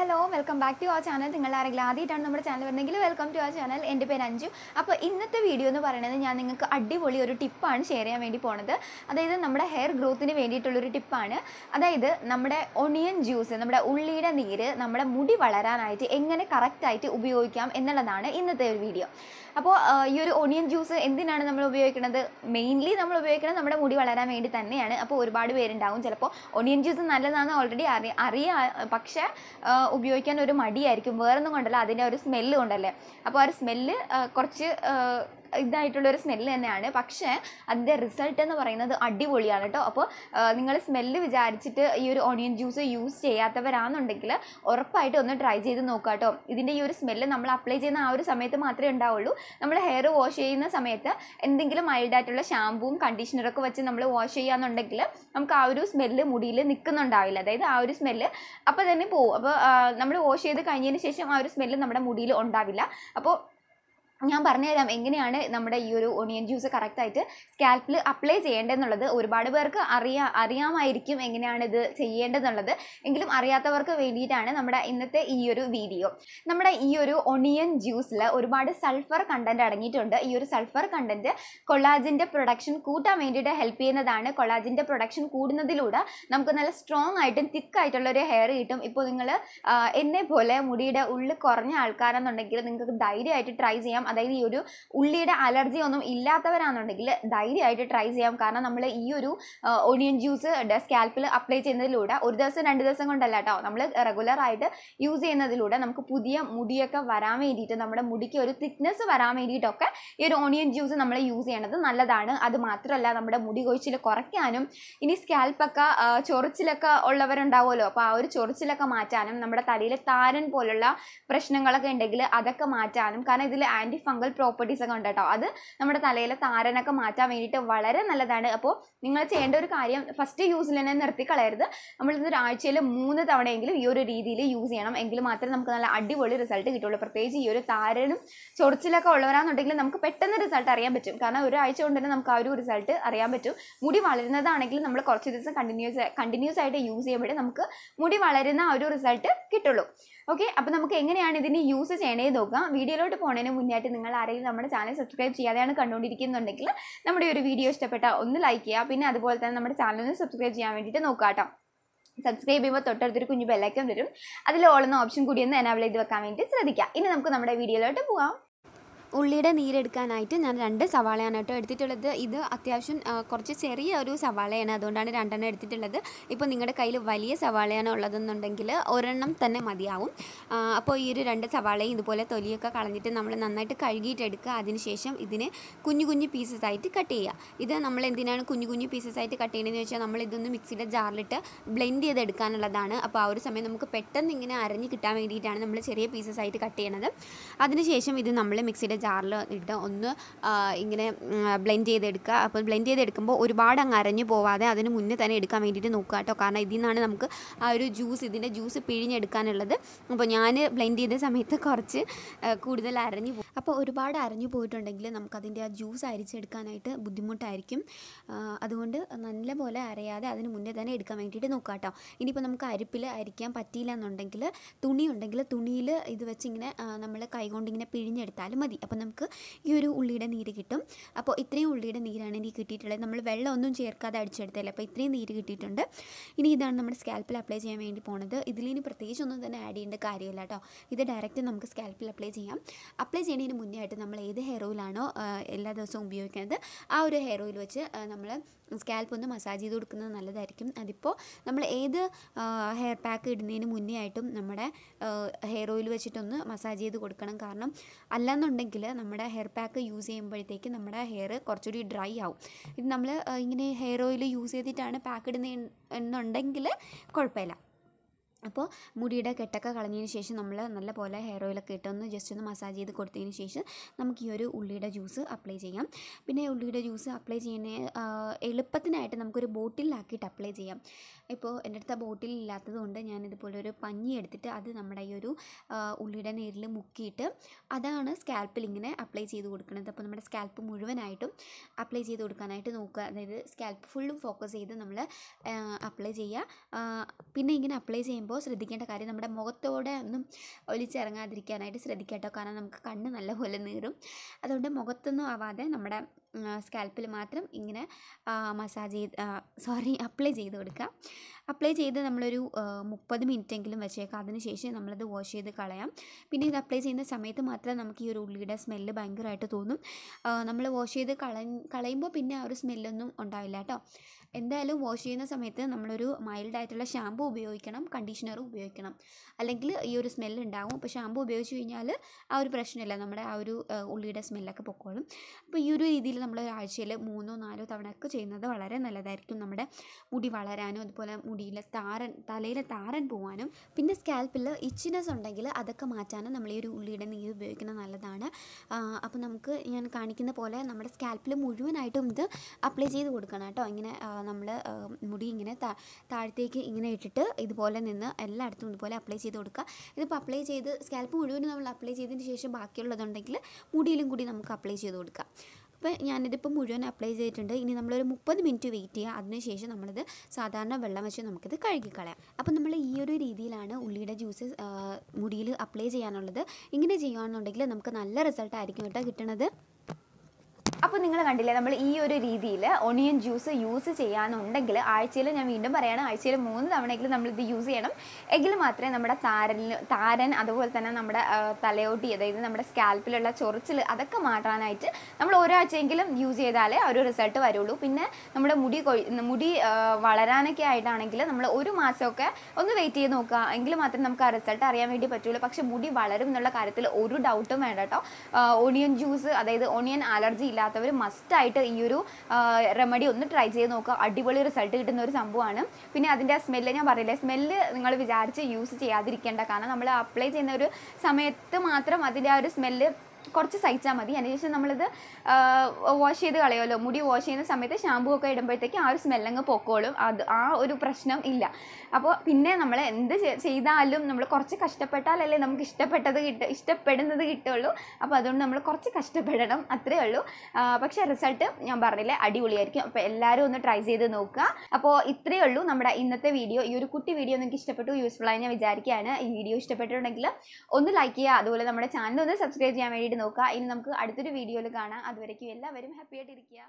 Hello, welcome back to our channel. Welcome to our channel. End of Anju. Up in the video, the Parananga Addivolio tip and share Mediponada. That is the hair growth in a vegetable tip. That is the onion juice, number only a needle, number moody valaranaiti, and a correct title ubioicam in the Ladana in the third video. Upon your onion juice in the Nanamobioic, mainly Namobioic and number moody valara made it and upon bad wear and down. Onion juice and Nalana already are Paksha. ഉപയോഗിക്കാൻ ഒരു മടിയായിരിക്കും വേറൊന്നും കൊണ്ടല്ല അതിനെ ഒരു smell കൊണ്ടല്ലേ അപ്പോൾ ആ ഒരു സ്മെല്ല് കുറച്ച് ഇതായിട്ടുള്ള ഒരു സ്മെല്ല് തന്നെയാണ് പക്ഷേ അതിന്റെ റിസൾട്ട് എന്ന് പറയുന്നത് അടിപൊളിയാണ് ട്ടോ അപ്പോൾ നിങ്ങൾ സ്മെല്ല് വിചാരിച്ചിട്ട് ഈ ഒരു ഓണിയൻ ജ്യൂസ് യൂസ് ചെയ്യാത്തവരാണെന്നുണ്ടെങ്കിൽ ഉറപ്പായിട്ട് ഒന്ന് ട്രൈ ചെയ്ത് നോക്കുക ട്ടോ ഇതിന്റെ ഈ ഒരു സ്മെല്ല് നമ്മൾ അപ്ലൈ ചെയ്യുന്ന ആ ഒരു സമയത്ത് മാത്രമേ ഉണ്ടാവുള്ളൂ നമ്മൾ ഹെയർ വാഷ് ചെയ്യുന്ന സമയത്ത് എന്തെങ്കിലും മൈൽഡ് ആയിട്ടുള്ള ഷാംപൂവും കണ്ടീഷണറും ഒക്കെ വെച്ച് നമ്മൾ വാഷ് ചെയ്യാന്നുണ്ടെങ്കിൽ നമുക്ക് ആ ഒരു സ്മെല്ല് മുടിയിൽ നിൽക്കുന്നുണ്ടാവില്ല അതായത് ആ ഒരു സ്മെല്ല് അപ്പോൾ തന്നെ പോകും അപ്പോൾ നമ്മൾ വാഷ് ചെയ്ത് കഴിഞ്ഞതിന് ശേഷം ആ ഒരു സ്മെല്ല് നമ്മുടെ മുടിയിൽ ഉണ്ടാവില്ല അപ്പോൾ ഞാൻ പറഞ്ഞു തരാം എങ്ങനെയാണ് നമ്മുടെ ഈ ഒരു ഓണിയൻ ജ്യൂസ് കറക്റ്റ് ആയിട്ട് സ്കാൽപ്പിൽ അപ്ലൈ ചെയ്യേണ്ടതെന്നുള്ളത് ഒരുപാട് പേർക്ക് അറിയാമായിരിക്കും എങ്ങനെയാണ് ഇത് ചെയ്യേണ്ടതെന്നുള്ളത് എങ്കിലും അറിയാത്തവർക്ക് വേണ്ടിയിട്ടാണ് നമ്മുടെ ഇന്നത്തെ ഈ ഒരു വീഡിയോ നമ്മുടെ ഈ ഒരു ഓണിയൻ ജ്യൂസിൽ ഒരുപാട് സൾഫർ കണ്ടന്റ് അടങ്ങിയിട്ടുണ്ട് ഈ ഒരു സൾഫർ കണ്ടന്റ് കൊളാജിന്റെ പ്രൊഡക്ഷൻ കൂട്ടാൻ വേണ്ടിയിട്ട് ഹെൽപ്പ് ചെയ്യുന്നതാണ് കൊളാജിന്റെ പ്രൊഡക്ഷൻ കൂടുന്നതിലൂടെ നമുക്ക് നല്ല സ്ട്രോങ് ആയിട്ടും തിക്ക് ആയിട്ടുള്ള ഒരു ഹെയർ കിട്ടും ഇപ്പോൾ നിങ്ങൾ എന്നെ പോലെ മുടിയുടെ ഉള്ളിൽ കുറഞ്ഞ ആൾക്കാരാണെന്നുണ്ടെങ്കിൽ നിങ്ങൾക്ക് ധൈര്യമായിട്ട് ട്രൈ ചെയ്യാം അതായത് ഈ ഒരു ഉള്ളിയുടെ അലർജി ഒന്നും ഇല്ലാത്തവരാണെന്നുണ്ടെങ്കിൽ ധൈര്യമായിട്ട് ട്രൈ ചെയ്യാം കാരണം നമ്മൾ ഈ ഒരു ഓണിയൻ ജ്യൂസ് സ്കാൽപ്പിൽ അപ്ലൈ ചെയ്യുന്നതിലൂടെ ഒരു ദിവസം രണ്ട് ദിവസം കൊണ്ടല്ല കേട്ടോ നമ്മൾ റെഗുലർ ആയിട്ട് യൂസ് ചെയ്യുന്നതിലൂടെ നമുക്ക് പുതിയ മുടിയൊക്കെ വരാൻ വേണ്ടിയിട്ട് നമ്മുടെ മുടിക്ക് ഒരു തിക്നെസ് വരാൻ വേണ്ടിയിട്ടൊക്കെ ഈ ഒരു ഓണിയൻ ജ്യൂസ് നമ്മൾ യൂസ് ചെയ്യണത് നല്ലതാണ് അത് മാത്രമല്ല നമ്മുടെ മുടി കൊഴിച്ചിൽ കുറയ്ക്കാനും ഇനി സ്കാൽപ്പൊക്കെ ചൊറിച്ചിലൊക്കെ ഉള്ളവരുണ്ടാവുമല്ലോ അപ്പോൾ ആ ഒരു ചൊറിച്ചിലൊക്കെ മാറ്റാനും നമ്മുടെ തലയിലെ താരൻ പോലുള്ള പ്രശ്നങ്ങളൊക്കെ ഉണ്ടെങ്കിൽ അതൊക്കെ മാറ്റാനും കാരണം ഇതിൽ ആൻറ്റി ഫംഗൽ പ്രോപ്പർട്ടീസ് ഒക്കെ ഉണ്ട് കേട്ടോ അത് നമ്മുടെ തലയിലെ താരനൊക്കെ മാറ്റാൻ വേണ്ടിയിട്ട് വളരെ നല്ലതാണ് അപ്പോൾ നിങ്ങൾ ചെയ്യേണ്ട ഒരു കാര്യം ഫസ്റ്റ് യൂസിൽ തന്നെ നിർത്തിക്കളയരുത് നമ്മളിതൊരു ആഴ്ചയിൽ 3 തവണയെങ്കിലും ഈ ഒരു രീതിയിൽ യൂസ് ചെയ്യണം എങ്കിൽ മാത്രമേ നമുക്ക് നല്ല അടിപൊളി റിസൾട്ട് കിട്ടുള്ളൂ പ്രത്യേകിച്ച് ഈ ഒരു താരനും ചൊറിച്ചിലൊക്കെ ഉള്ളവരാണെന്നുണ്ടെങ്കിൽ നമുക്ക് പെട്ടെന്ന് റിസൾട്ട് അറിയാൻ പറ്റും കാരണം ഒരാഴ്ച കൊണ്ട് തന്നെ നമുക്ക് ആ ഒരു റിസൾട്ട് അറിയാൻ പറ്റും മുടി വളരുന്നതാണെങ്കിൽ നമ്മൾ കുറച്ച് ദിവസം കണ്ടിന്യൂസ് ആയിട്ട് യൂസ് ചെയ്യുമ്പോഴേ നമുക്ക് മുടി വളരുന്ന ആ ഒരു റിസൾട്ട് കിട്ടുള്ളൂ ഓക്കെ അപ്പോൾ നമുക്ക് എങ്ങനെയാണ് ഇതിന് യൂസ് ചെയ്യണേന്ന് നോക്കാം വീഡിയോയിലോട്ട് പോണേന് മുന്നായിട്ട് നിങ്ങൾ ആരെങ്കിലും നമ്മുടെ ചാനൽ സബ്സ്ക്രൈബ് ചെയ്യാതെയാണ് കണ്ടുകൊണ്ടിരിക്കുന്നുണ്ടെങ്കിൽ നമ്മുടെ ഒരു വീഡിയോ ഇഷ്ടപ്പെട്ട ഒന്ന് ലൈക്ക് ചെയ്യുക പിന്നെ അതുപോലെ തന്നെ നമ്മുടെ ചാനലിന് സബ്സ്ക്രൈബ് ചെയ്യാൻ വേണ്ടിയിട്ട് നോക്കുക കേട്ടോ സബ്സ്ക്രൈബ് ചെയ്യുമ്പോൾ തൊട്ടടുത്തൊരു കുഞ്ഞു ബെല്ലൈക്കൺ വരും അതിൽ ഓൾ എന്ന ഓപ്ഷൻ കൂടി ഒന്ന് എനേബിൾ ചെയ്ത് വെക്കാൻ വേണ്ടി ശ്രദ്ധിക്കുക ഇനി നമുക്ക് നമ്മുടെ വീഡിയോയിലോട്ട് പോകാം ഉള്ളിയുടെ നീരെടുക്കാനായിട്ട് ഞാൻ 2 സവാളയാണ് കേട്ടോ എടുത്തിട്ടുള്ളത് ഇത് അത്യാവശ്യം കുറച്ച് ചെറിയ ഒരു സവാളയാണ് അതുകൊണ്ടാണ് 2 എടുത്തിട്ടുള്ളത് ഇപ്പോൾ നിങ്ങളുടെ കയ്യിൽ വലിയ സവാളയാണ് ഉള്ളതെന്നുണ്ടെങ്കിൽ ഒരെണ്ണം തന്നെ മതിയാവും അപ്പോൾ ഈ ഒരു 2 സവാളയും ഇതുപോലെ തൊലിയൊക്കെ കളഞ്ഞിട്ട് നമ്മൾ നന്നായിട്ട് കഴുകിയിട്ടെടുക്കുക അതിനുശേഷം ഇതിനെ കുഞ്ഞു കുഞ്ഞു പീസസ് ആയിട്ട് കട്ട് ചെയ്യുക ഇത് നമ്മൾ എന്തിനാണ് കുഞ്ഞു കുഞ്ഞു പീസസ് ആയിട്ട് കട്ട് ചെയ്യണമെന്ന് വെച്ചാൽ നമ്മൾ ഇതൊന്ന് മിക്സിയുടെ ജാറിലിട്ട് ബ്ലെൻഡ് ചെയ്തെടുക്കാനുള്ളതാണ് അപ്പോൾ ആ ഒരു സമയം നമുക്ക് പെട്ടെന്ന് ഇങ്ങനെ അരഞ്ഞ് കിട്ടാൻ വേണ്ടിയിട്ടാണ് നമ്മൾ ചെറിയ പീസസ് ആയിട്ട് കട്ട് ചെയ്യണത് അതിനുശേഷം ഇത് നമ്മൾ മിക്സിയുടെ ജാറിൽ ഇട്ട് ഒന്ന് ഇങ്ങനെ ബ്ലെൻഡ് ചെയ്തെടുക്കുക അപ്പോൾ ബ്ലെൻഡ് ചെയ്തെടുക്കുമ്പോൾ ഒരുപാട് അങ്ങ് അരഞ്ഞു പോവാതെ അതിന് മുന്നേ തന്നെ എടുക്കാൻ വേണ്ടിയിട്ട് നോക്കുക കേട്ടോ കാരണം ഇതിൽ നിന്നാണ് നമുക്ക് ആ ഒരു ജ്യൂസ് ഇതിൻ്റെ ജ്യൂസ് പിഴിഞ്ഞെടുക്കാനുള്ളത് അപ്പോൾ ഞാൻ ബ്ലെൻഡ് ചെയ്ത സമയത്ത് കുറച്ച് കൂടുതൽ അരഞ്ഞു പോകും അപ്പോൾ ഒരുപാട് അരഞ്ഞു പോയിട്ടുണ്ടെങ്കിൽ നമുക്കതിൻ്റെ ആ ജ്യൂസ് അരിച്ചെടുക്കാനായിട്ട് ബുദ്ധിമുട്ടായിരിക്കും അതുകൊണ്ട് നല്ലപോലെ അരയാതെ അതിന് മുന്നേ തന്നെ എടുക്കാൻ വേണ്ടിയിട്ട് നോക്കുക കേട്ടോ ഇനിയിപ്പോൾ നമുക്ക് അരിപ്പിൽ അരിക്കാൻ പറ്റിയില്ല എന്നുണ്ടെങ്കിൽ തുണിയുണ്ടെങ്കിൽ തുണിയിൽ ഇത് വെച്ചിങ്ങനെ നമ്മൾ കൈകൊണ്ടിങ്ങനെ പിഴിഞ്ഞെടുത്താലും മതി അപ്പോൾ നമുക്ക് ഈ ഒരു ഉള്ളിയുടെ നീര് കിട്ടും അപ്പോൾ ഇത്രയും ഉള്ളിയുടെ നീരാണ് എനിക്ക് കിട്ടിയിട്ടുള്ളത് നമ്മൾ വെള്ളമൊന്നും ചേർക്കാതെ അടിച്ചെടുത്തല്ലേ അപ്പോൾ ഇത്രയും നീര് കിട്ടിയിട്ടുണ്ട് ഇനി ഇതാണ് നമ്മുടെ സ്കാൽപ്പിൽ അപ്ലൈ ചെയ്യാൻ വേണ്ടി പോണത് ഇതിലിനി പ്രത്യേകിച്ച് ഒന്നും തന്നെ ആഡ് ചെയ്യേണ്ട കാര്യമില്ല കേട്ടോ ഇത് ഡയറക്റ്റ് നമുക്ക് സ്കാൽപ്പിൽ അപ്ലൈ ചെയ്യാം അപ്ലൈ ചെയ്യുന്നതിന് മുന്നേ ആയിട്ട് നമ്മൾ ഏത് ഹെയർ ഓയിലാണോ എല്ലാ ദിവസവും ഉപയോഗിക്കുന്നത് ആ ഒരു ഹെയർ ഓയിൽ വെച്ച് നമ്മൾ സ്കാൽപ്പ് ഒന്ന് മസാജ് ചെയ്ത് കൊടുക്കുന്നത് നല്ലതായിരിക്കും അതിപ്പോൾ നമ്മൾ ഏത് ഹെയർ പാക്ക് ഇടുന്നതിന് മുന്നേ ആയിട്ടും നമ്മുടെ ഹെയർ ഓയിൽ വെച്ചിട്ടൊന്ന് മസാജ് ചെയ്ത് കൊടുക്കണം കാരണം അല്ലാന്നുണ്ടെങ്കിൽ നമ്മുടെ ഹെയർ പാക്ക് യൂസ് ചെയ്യുമ്പോഴത്തേക്ക് നമ്മുടെ ഹെയർ കുറച്ചുകൂടി ഡ്രൈ ആവും ഇത് നമ്മൾ ഇങ്ങനെ ഹെയർ ഓയിൽ യൂസ് ചെയ്തിട്ടാണ് പാക്ക് ഇടുന്നത് എന്നുണ്ടെങ്കിൽ കുഴപ്പമില്ല അപ്പോൾ മുടിയുടെ കെട്ടൊക്കെ കളഞ്ഞതിന് ശേഷം നമ്മൾ നല്ലപോലെ ഹെയർ ഓയിലൊക്കെ ഇട്ടൊന്ന് ജസ്റ്റ് ഒന്ന് മസാജ് ചെയ്ത് കൊടുത്തതിന് ശേഷം നമുക്ക് ഈ ഒരു ഉള്ളിയുടെ ജ്യൂസ് അപ്ലൈ ചെയ്യാം പിന്നെ ഉള്ളിയുടെ ജ്യൂസ് അപ്ലൈ ചെയ്യുന്ന എളുപ്പത്തിനായിട്ട് നമുക്കൊരു ബോട്ടിലാക്കിയിട്ട് അപ്ലൈ ചെയ്യാം ഇപ്പോൾ എൻ്റെ അടുത്ത് ബോട്ടിലില്ലാത്തത് കൊണ്ട് ഞാനിതുപോലൊരു പഞ്ഞി എടുത്തിട്ട് അത് നമ്മുടെ ഈ ഒരു ഉള്ളിയുടെ നീരിൽ മുക്കിയിട്ട് അതാണ് സ്കാൽപ്പിൽ ഇങ്ങനെ അപ്ലൈ ചെയ്ത് കൊടുക്കുന്നത് അപ്പോൾ നമ്മുടെ സ്കാൽപ്പ് മുഴുവനായിട്ടും അപ്ലൈ ചെയ്ത് കൊടുക്കാനായിട്ട് നോക്കുക അതായത് സ്കാൽപ്പ് ഫുള്ളും ഫോക്കസ് ചെയ്ത് നമ്മൾ അപ്ലൈ ചെയ്യുക പിന്നെ ഇങ്ങനെ അപ്ലൈ ചെയ്യുമ്പോൾ ചെയ്യുമ്പോൾ ശ്രദ്ധിക്കേണ്ട കാര്യം നമ്മുടെ മുഖത്തോടെ ഒന്നും ഒലിച്ചിറങ്ങാതിരിക്കാനായിട്ട് ശ്രദ്ധിക്കുക കേട്ടോ. കാരണം നമുക്ക് കണ്ണ് നല്ലപോലെ നീറും. അതുകൊണ്ട് മുഖത്തൊന്നും ആവാതെ നമ്മുടെ സ്കാൽപ്പിൽ മാത്രം ഇങ്ങനെ മസാജ് ചെയ്ത് അപ്ലൈ ചെയ്ത് കൊടുക്കുക. അപ്ലൈ ചെയ്ത് നമ്മളൊരു 30 മിനിറ്റെങ്കിലും വെച്ചേക്കാം. അതിനുശേഷം നമ്മളത് വാഷ് ചെയ്ത് കളയാം. പിന്നെ ഇത് അപ്ലൈ ചെയ്യുന്ന സമയത്ത് മാത്രമേ നമുക്ക് ഈ ഒരു ഉള്ളിയുടെ സ്മെല്ല് ഭയങ്കരമായിട്ട് തോന്നും. നമ്മൾ വാഷ് ചെയ്ത് കളയുമ്പോൾ പിന്നെ ആ ഒരു സ്മെല്ലൊന്നും ഉണ്ടാവില്ല കേട്ടോ. എന്തായാലും വാഷ് ചെയ്യുന്ന സമയത്ത് നമ്മളൊരു മൈൽഡായിട്ടുള്ള ഷാമ്പൂ ഉപയോഗിക്കണം, കണ്ടീഷണർ ഉപയോഗിക്കണം. അല്ലെങ്കിൽ ഈ ഒരു സ്മെല്ല് ഉണ്ടാവും. അപ്പോൾ ഷാമ്പൂ ഉപയോഗിച്ച് കഴിഞ്ഞാൽ ആ ഒരു പ്രശ്നമില്ല, നമ്മുടെ ആ ഒരു ഉള്ളിയുടെ സ്മെല്ലൊക്കെ പൊക്കോളും. അപ്പോൾ ഈ ഒരു രീതിയിൽ നമ്മൾ ഒരാഴ്ചയിൽ 3 or 4 തവണയൊക്കെ ചെയ്യുന്നത് വളരെ നല്ലതായിരിക്കും. നമ്മുടെ മുടി വളരാനും അതുപോലെ മുടിയിലെ തലയിലെ താരൻ പോകാനും പിന്നെ സ്കാൽപ്പിൽ ഇച്ചിനെസ് ഉണ്ടെങ്കിൽ അതൊക്കെ മാറ്റാനും നമ്മൾ ഈ ഒരു ഉള്ളിയുടെ നീര് ഉപയോഗിക്കുന്നത് നല്ലതാണ്. അപ്പോൾ നമുക്ക് ഞാൻ കാണിക്കുന്ന പോലെ നമ്മുടെ സ്കാൽപ്പിൽ മുഴുവനായിട്ടും ഇത് അപ്ലൈ ചെയ്ത് കൊടുക്കണം കേട്ടോ. ഇങ്ങനെ നമ്മൾ മുടി ഇങ്ങനെ താഴത്തേക്ക് ഇങ്ങനെ ഇട്ടിട്ട് ഇതുപോലെ നിന്ന് എല്ലായിടത്തും ഇതുപോലെ അപ്ലൈ ചെയ്ത് കൊടുക്കുക. ഇതിപ്പോൾ അപ്ലൈ ചെയ്ത് സ്കാൽപ്പ് മുഴുവനും നമ്മൾ അപ്ലൈ ചെയ്തതിന് ശേഷം ബാക്കിയുള്ളതുണ്ടെങ്കിൽ മുടിയിലും കൂടി നമുക്ക് അപ്ലൈ ചെയ്ത് കൊടുക്കുക. അപ്പോൾ ഞാനിതിപ്പോൾ മുഴുവൻ അപ്ലൈ ചെയ്തിട്ടുണ്ട്. ഇനി നമ്മളൊരു 30 മിനിറ്റ് വെയിറ്റ് ചെയ്യുക. അതിനുശേഷം നമ്മളിത് സാധാരണ വെള്ളം വെച്ച് നമുക്കിത് കഴുകിക്കളയാം. അപ്പോൾ നമ്മൾ ഈ ഒരു രീതിയിലാണ് ഉള്ളിയുടെ ജ്യൂസ് മുടിയിൽ അപ്ലൈ ചെയ്യാനുള്ളത്. ഇങ്ങനെ ചെയ്യുകയാണെന്നുണ്ടെങ്കിൽ നമുക്ക് നല്ല റിസൾട്ടായിരിക്കും കേട്ടോ കിട്ടുന്നത്. അപ്പോൾ നിങ്ങൾ കണ്ടില്ലേ, നമ്മൾ ഈ ഒരു രീതിയിൽ ഒണിയൻ ജ്യൂസ് യൂസ് ചെയ്യാനുണ്ടെങ്കിൽ ആഴ്ചയിൽ, ഞാൻ വീണ്ടും പറയുകയാണ്, ആഴ്ചയിൽ 3 തവണയെങ്കിലും നമ്മളിത് യൂസ് ചെയ്യണം. എങ്കിൽ മാത്രമേ നമ്മുടെ താരൻ അതുപോലെ തന്നെ നമ്മുടെ തലയോട്ടി, അതായത് നമ്മുടെ സ്കാൽപ്പിലുള്ള ചൊറിച്ചിൽ അതൊക്കെ മാറ്റാനായിട്ട് നമ്മൾ ഒരാഴ്ചയെങ്കിലും യൂസ് ചെയ്താലേ ഒരു റിസൾട്ട് വരുള്ളൂ. പിന്നെ നമ്മുടെ മുടി വളരാനൊക്കെ ആയിട്ടാണെങ്കിൽ നമ്മൾ 1 മാസമൊക്കെ ഒന്ന് വെയിറ്റ് ചെയ്ത് നോക്കുക. എങ്കിൽ മാത്രമേ നമുക്ക് ആ റിസൾട്ട് അറിയാൻ വേണ്ടി പറ്റുള്ളൂ. പക്ഷേ മുടി വളരും എന്നുള്ള കാര്യത്തിൽ ഒരു ഡൗട്ടും വേണ്ട കേട്ടോ. ഒണിയൻ ജ്യൂസ്, അതായത് ഒണിയൻ അലർജി ഇല്ല ത്തവർ മസ്റ്റായിട്ട് ഈ ഒരു റെമഡി ഒന്ന് ട്രൈ ചെയ്ത് നോക്കുക. അടിപൊളി റിസൾട്ട് കിട്ടുന്ന ഒരു സംഭവമാണ്. പിന്നെ അതിൻ്റെ സ്മെല്ല് ഞാൻ പറയില്ലേ, സ്മെല്ല് നിങ്ങൾ വിചാരിച്ച് യൂസ് ചെയ്യാതിരിക്കേണ്ട. കാരണം നമ്മൾ അപ്ലൈ ചെയ്യുന്ന ഒരു സമയത്ത് മാത്രം അതിൻ്റെ ആ ഒരു സ്മെല്ല് കുറച്ച് സഹിച്ചാൽ മതി. അതിനുശേഷം നമ്മളിത് വാഷ് ചെയ്ത് കളയുമല്ലോ. മുടി വാഷ് ചെയ്യുന്ന സമയത്ത് ഷാമ്പൂ ഒക്കെ ഇടുമ്പോഴത്തേക്കും ആ ഒരു സ്മെല്ലങ്ങ് പൊക്കോളും. അത് ആ ഒരു പ്രശ്നം ഇല്ല. അപ്പോൾ പിന്നെ നമ്മൾ എന്ത് ചെയ്താലും നമ്മൾ കുറച്ച് കഷ്ടപ്പെട്ടാലല്ലേ നമുക്ക് ഇഷ്ടപ്പെടുന്നത് കിട്ടുള്ളൂ. അപ്പോൾ അതുകൊണ്ട് നമ്മൾ കുറച്ച് കഷ്ടപ്പെടണം, അത്രയേ ഉള്ളൂ. പക്ഷേ റിസൾട്ട് ഞാൻ പറഞ്ഞില്ലേ അടിപൊളിയായിരിക്കും. അപ്പോൾ എല്ലാവരും ഒന്ന് ട്രൈ ചെയ്ത് നോക്കുക. അപ്പോൾ ഇത്രയേ ഉള്ളൂ നമ്മുടെ ഇന്നത്തെ വീഡിയോ. ഈ ഒരു കുട്ടി വീഡിയോ നിങ്ങൾക്ക് ഇഷ്ടപ്പെട്ടു, യൂസ്ഫുള്ളായി ഞാൻ വിചാരിക്കുകയാണ്. ഈ വീഡിയോ ഇഷ്ടപ്പെട്ടിട്ടുണ്ടെങ്കിൽ ഒന്ന് ലൈക്ക് ചെയ്യുക. അതുപോലെ നമ്മുടെ ചാനൽ ഒന്ന് സബ്സ്ക്രൈബ് ചെയ്യാൻ വേണ്ടിയിട്ട് നോക്കുക. ഇനി നമുക്ക് അടുത്തൊരു വീഡിയോയിൽ കാണാം. അതുവരേക്കും എല്ലാവരും ഹാപ്പിയായിട്ടിരിക്കുക.